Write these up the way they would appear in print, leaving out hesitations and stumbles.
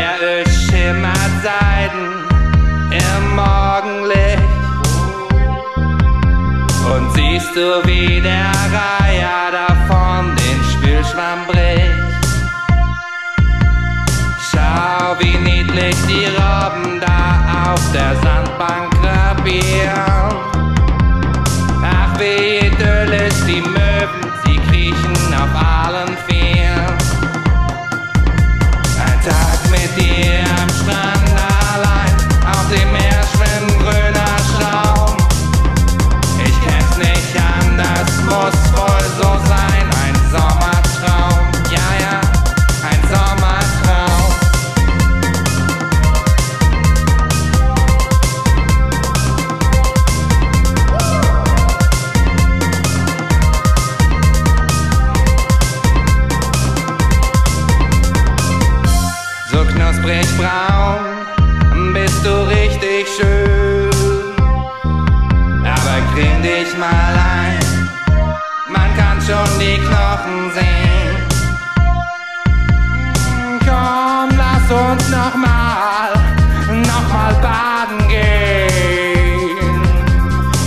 Meer, es schimmert Seiden im Morgenlicht. Und siehst du, wie der Reiher davon den Spülschwamm bricht. Schau, wie niedlich die Robben da auf der Sandbank krepieren. Ach, wie idyllisch die Möwen, sie kriechen auf allen Vieren. Ein Tag mit dir am Strand allein, auf dem Meer schwimmt grüner Schaum. Ich kenn's nicht anders, muss wohl so sein, ein Sommertraum. Ja, ja, ein Sommertraum. So knusprig braun bist du richtig schön, aber creme dich mal ein, man kann schon die Knochen sehen. Komm, lass uns nochmal baden gehen.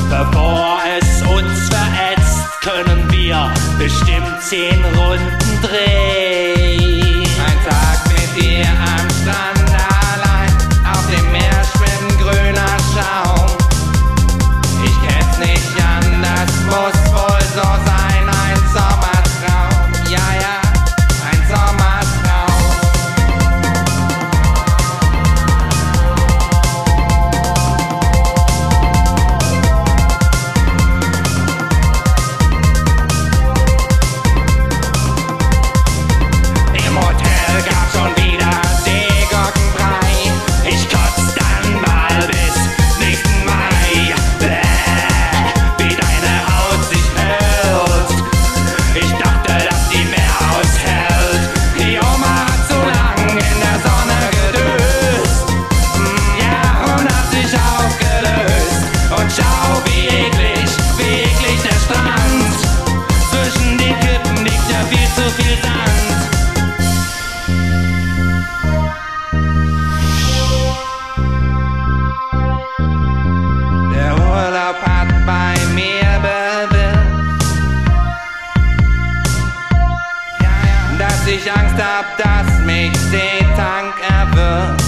Bevor es uns verätzt, können wir bestimmt 10 Runden drehen. Ein Tag mit dir am Strand allein, auf dem Meer schwimmt grüner Schaum. Ich kenn's nicht anders, muss wohl so sein, ein Sommertraum, ja, ja, ein Sommertraum. Im Hotel gab's schon wieder Seegurkenbrei, ich kotz dann mal bis nächsten Mai. Wie deine Haut sich hält. Ich dachte, dass die mehr aushält. Die Oma hat zu lang in der Sonne gedöst. Ja, und hat sich aufgelöst. Und schau, wie eklig der Strand. Zwischen den Klippen liegt ja viel zu viel Sand. Der Urlaub hat bei mir bewirkt, dass ich Angst hab, dass mich Seetank erwirkt.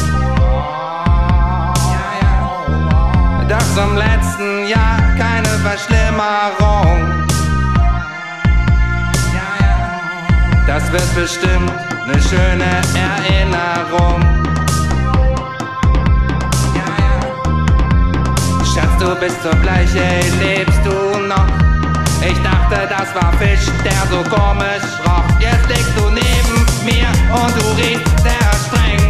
Doch zum letzten Jahr keine Verschlimmerung. Das wird bestimmt eine schöne Erinnerung. Schatz, du bist so bleiche, lebst du noch? Ich dachte, das war Fisch, der so komisch roch. Jetzt liegst du neben mir und du riechst sehr streng.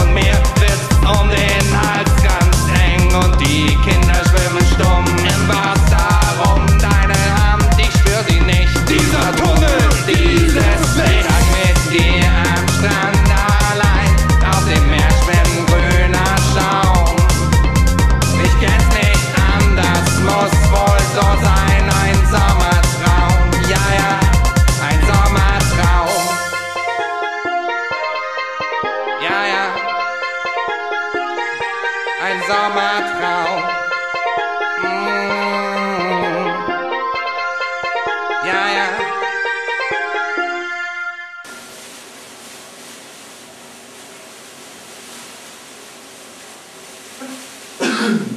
Und mir wird's um den Hals ganz eng. Und die Kinder schwimmen stumm im Wasser rum. Deine Hand, ich spür sie nicht. Dieser Tunnel, dieses Licht. Tag mit dir am Strand allein, auf dem Meer schwimmt grüner Schaum. Ich kenn's nicht anders, muss wohl so sein, ein Sommertraum, ja, ja, ein Sommertraum. Ja, ja, ein Sommertraum. Ja, ja.